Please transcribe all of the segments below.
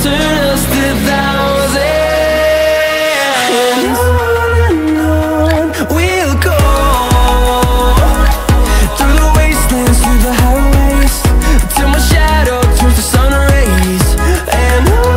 turn us to thousands. And on we'll go, through the wastelands, through the highways, till my shadow turns to sun rays. And on.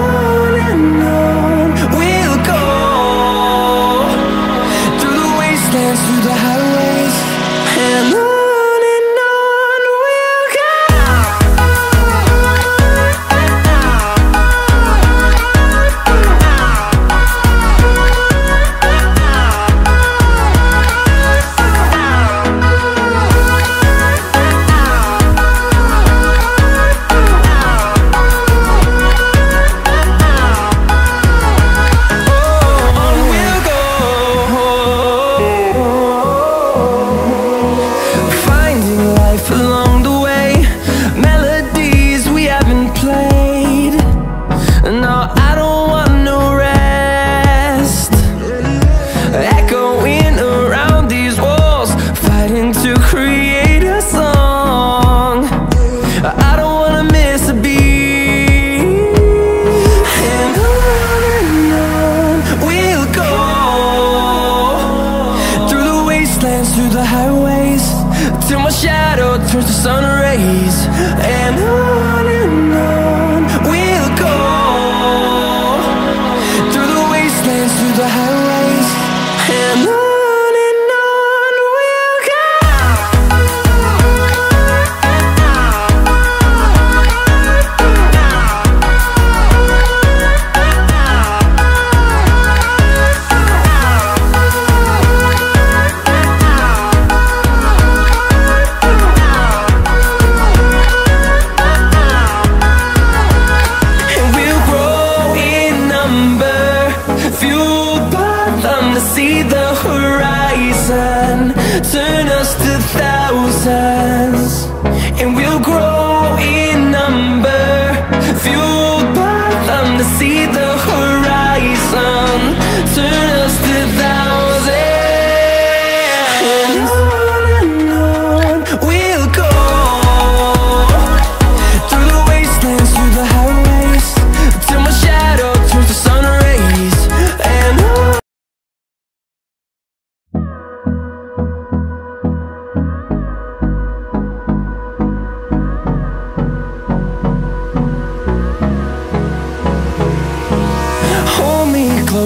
on we'll go, through the wastelands, through the highways, and on.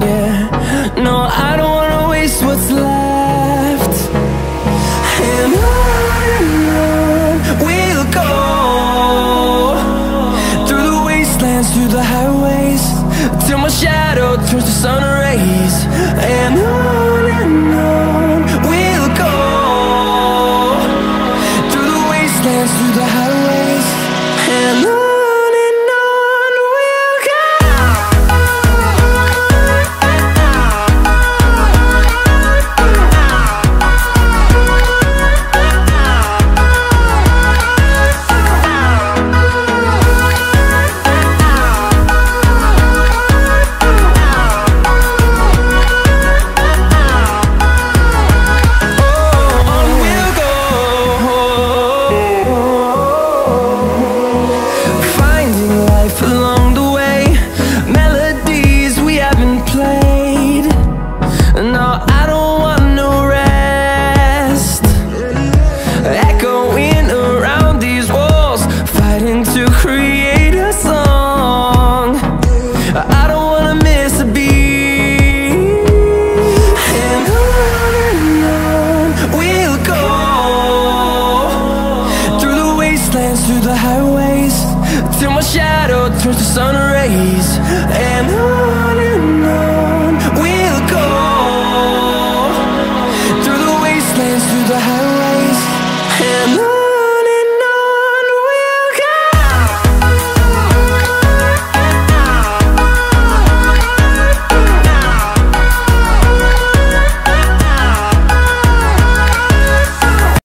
Yeah, no, I don't wanna waste what's left. And on we'll go, through the wastelands, through the highways, till my shadow turns to sun rays. And on we'll go, through the wastelands, through the highways, and on. Through the highways, till my shadow turns to sun rays. And